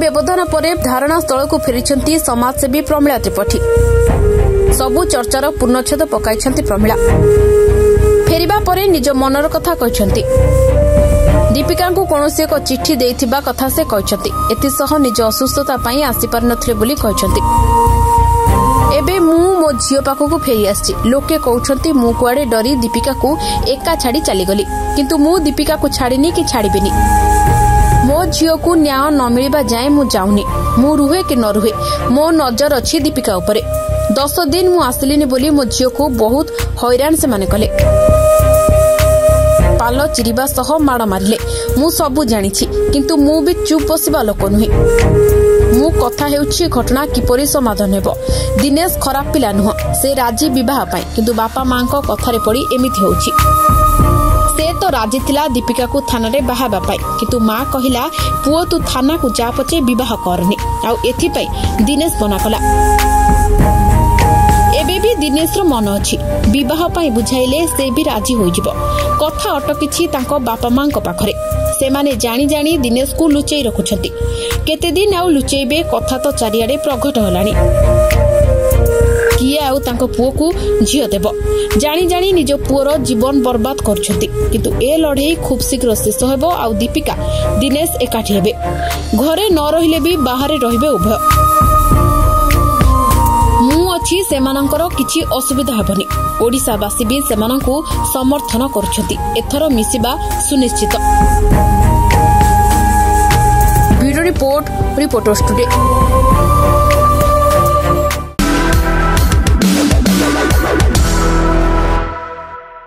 व्यवधान पर धारणा स्थल को फेरी समाजसेवी प्रमिला त्रिपाठी। सबु चर्चार पूर्णछेद पकाई प्रमिला फेरिबा परे निज मनर कथा कहते दीपिका को कौनसी एक चिठी देथिबा कथा से कहते एतिसह निज असुस्थता पई आसीपार नथिले बोली कहते एबे मु मो झियो पाखकु फेरी आसी लोके कहउछंती मु कुआडे डरी दीपिका को एका छाड़ी चली गली किंतु मु दीपिका को छाड़ीनी कि छाड़ीबेनी मो झियो को न्याय न मिलबा जाय मु जाउनी मु रुहे कि न रुहे मो नजर अछि दीपिका ऊपर 10 दिन मु आसलीनी बोली मो झियो को बहुत हैरान से माने कले पाल चिरिबा सह माड़ मारिले मु सबु जानी छी किंतु मु भी चुप बसिबा लोक नुहे मु कथा हेउछि घटना किपरि समाधान हेबो। दिनेश खराब पिला नुह से राजी विवाह पाए किंतु बापा मां को कथा रे पड़ी एमिति होछि से तो राजी थिला दीपिका को थाना रे बाहाबा पाए किंतु मां कहिला पुओ तू थाना को जा पचे विवाह करनी आ एथि पाए दिनेश बना कला एबी दिनेश मन अच्छी बह बुझाइले से भी राजी होइजिब कथा अटकी बापा मां पाखरे से माने जानी जानी दिनेश को लुचई रखुछंती केते दिन आउ लुचईबे कथा तो चारियाडे प्रकट होलानी किए आउ तांको पुओ को झियो देब जानी जानी निज पुओर जीवन बर्बाद करछंती किंतु ए लड़ाई खूब शीघ्र शेष हेबो आउ दीपिका दिनेश एकाठी हेबे घरे न रहिले भी बाहर रहिबे उभय किछि असुविधा हेबनी ओडिसावासी भी सेमानंकु समर्थन करछथि एथरो मिसिबा सुनिश्चित। Bureau report reporters today.